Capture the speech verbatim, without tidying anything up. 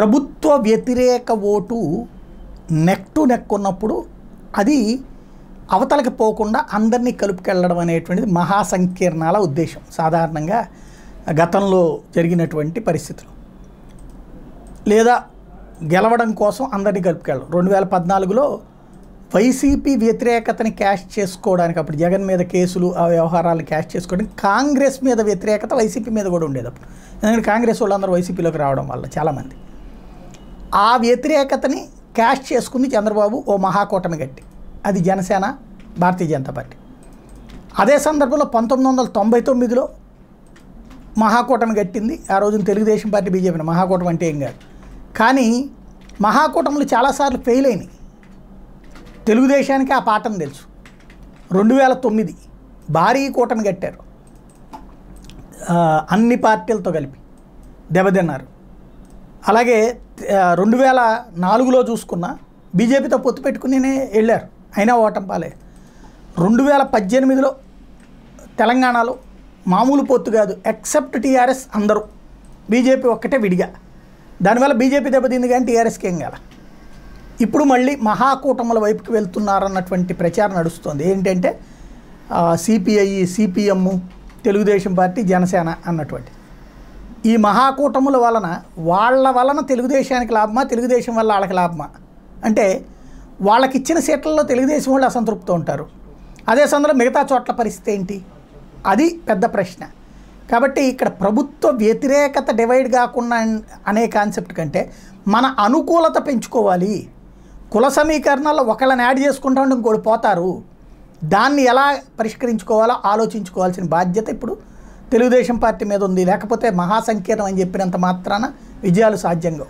ప్రభుత్వ వ్యతిరేక vote neck to neck ఉన్నప్పుడు అది అవతలకి పోకుండా అందరినీ కలుపుకెళ్ళడం అనేటువంటిది మహాసంకీర్ణాల ఉద్దేశం సాధారణంగా గతంలో జరిగినటువంటి పరిస్థితులు. లేదా గెలవడం కోసం అందరినీ కలుపుకెళ్ళడం. రెండు వేల పద్నాలుగులో వైసీపీ వ్యతిరేకతని క్యాష్ చేసుకోవడానికి, అప్పుడు జగన్ మీద కేసులు ఆ వ్యవహారాలను క్యాష్ చేసుకోవడానికి కాంగ్రెస్ మీద వ్యతిరేకత వైసీపీ మీద కూడా ఉండేది అప్పుడు. ఎందుకంటే కాంగ్రెస్ వాళ్ళందరూ వైసీపీలోకి రావడం వల్ల చాలామంది ఆ వ్యతిరేకతని క్యాష్ చేసుకుంది చంద్రబాబు ఓ మహాకూటమి గట్టి, అది జనసేన భారతీయ జనతా పార్టీ. అదే సందర్భంలో పంతొమ్మిది వందల తొంభై తొమ్మిదిలో మహాకూటమి గట్టింది. ఆ రోజున తెలుగుదేశం పార్టీ బీజేపీ మహాకూటమి అంటే ఏం కాదు, కానీ మహాకూటములు చాలాసార్లు ఫెయిల్ అయినాయి. తెలుగుదేశానికి ఆ పాఠం తెలుసు. రెండు వేల తొమ్మిది భారీ కూటమి కట్టారు, అన్ని పార్టీలతో కలిపి దెబ్బతిన్నారు. అలాగే రెండు వేల నాలుగులో చూసుకున్న బీజేపీతో పొత్తు పెట్టుకునే వెళ్ళారు, అయినా ఓటం పాలే. రెండు వేల పద్దెనిమిదిలో తెలంగాణలో మామూలు పొత్తు కాదు, ఎక్సెప్ట్ టీఆర్ఎస్ అందరూ, బీజేపీ ఒక్కటే విడిగా. దానివల్ల బీజేపీ దెబ్బతింది కానీ టీఆర్ఎస్కి ఏం కాల. ఇప్పుడు మళ్ళీ మహాకూటముల వైపుకి వెళ్తున్నారన్నటువంటి ప్రచారం నడుస్తుంది. ఏంటంటే CPI, CPM, Telugu Desam party, Janasena అన్నటువంటి ఈ మహాకూటముల వలన వాళ్ళ వలన తెలుగుదేశానికి లాభమా, తెలుగుదేశం వల్ల వాళ్ళకి లాభమా అంటే, వాళ్ళకి ఇచ్చిన సీట్లలో తెలుగుదేశం వాళ్ళు అసంతృప్తితో ఉంటారు. అదే సందర్భంలో మిగతా చోట్ల పరిస్థితి ఏంటి, అది పెద్ద ప్రశ్న. కాబట్టి ఇక్కడ ప్రభుత్వ వ్యతిరేకత డివైడ్ కాకుండా అనే కాన్సెప్ట్ కంటే మన అనుకూలత పెంచుకోవాలి. కుల సమీకరణాల్లో ఒకళ్ళని యాడ్ చేసుకుంటా ఉంటే ఇంకోటి పోతారు, దాన్ని ఎలా పరిష్కరించుకోవాలో ఆలోచించుకోవాల్సిన బాధ్యత ఇప్పుడు తెలుగుదేశం పార్టీ మీద ఉంది. లేకపోతే మహాసంకీర్ణం అని చెప్పినంత మాత్రాన విజయాలు సాధ్యంగా